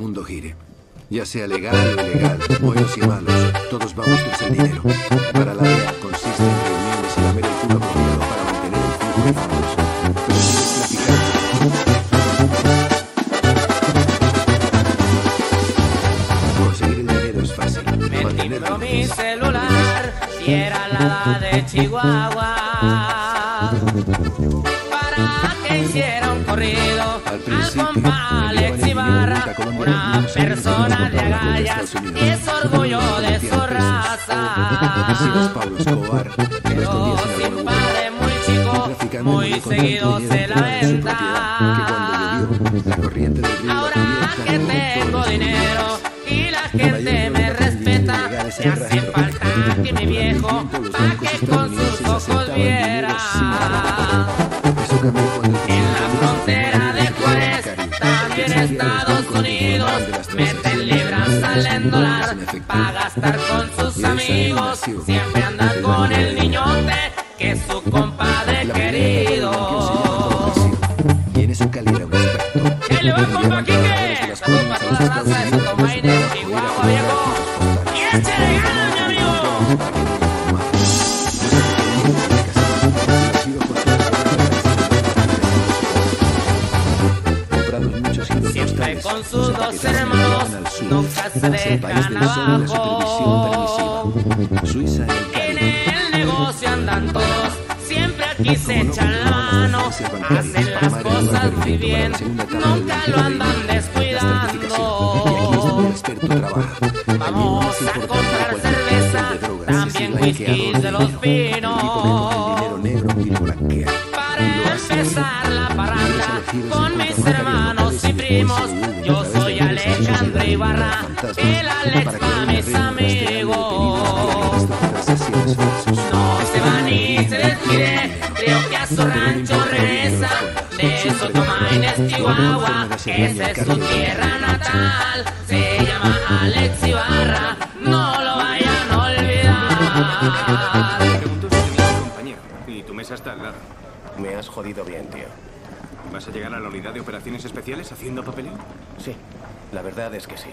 mundo gire. Ya sea legal o ilegal, buenos y malos, todos vamos tras el dinero. Para la DEA consiste en reuniones y lamer el culo comido para mantener el flujo de fondos. Pero si es traficante, conseguir el dinero es fácil. Me timbró mi celular y era la de Chihuahua. Para que hiciera un corrido al compa Alex Ibarra, una persona de agallas y es orgullo de su raza. Quedó sin padre muy chico, muy seguido se lamenta. Ahora que tengo dinero y la gente me respeta, me hace falta que mi viejo pa' que con sus ojos viera. En la frontera de Juarez, también Estados Unidos, meten libras al dólar para gastar con sus amigos. Siempre andan con el niñote, que es su compadre querido. Tiene su calidad, un experto. ¡Que le va, compa Quique! Saludos para toda la raza de Santo Maine, Chihuahua, viejo. ¡Y échale ganas, mi amigo! Con sus dos hermanos nunca se dejan abajo. En el negocio andan todos, siempre aquí se echan la mano. Hacen las cosas muy bien, nunca lo andan descuidando. Vamos a comprar cerveza, también whisky de los finos. Para empezar la parranda con mis hermanos y primos, yo soy Alex Ibarra, el Alex para mis amigos. No se va ni se despide, creo que a su rancho regresa, de Santo Maine, Chihuahua, esa es su tierra natal. Se llama Alex Ibarra, no lo vayan a olvidar. Pregunto si tienes compañía y tu mesa está al lado. Me has jodido bien, tío. ¿Vas a llegar a la unidad de operaciones especiales haciendo papeleo? Sí, la verdad es que sí.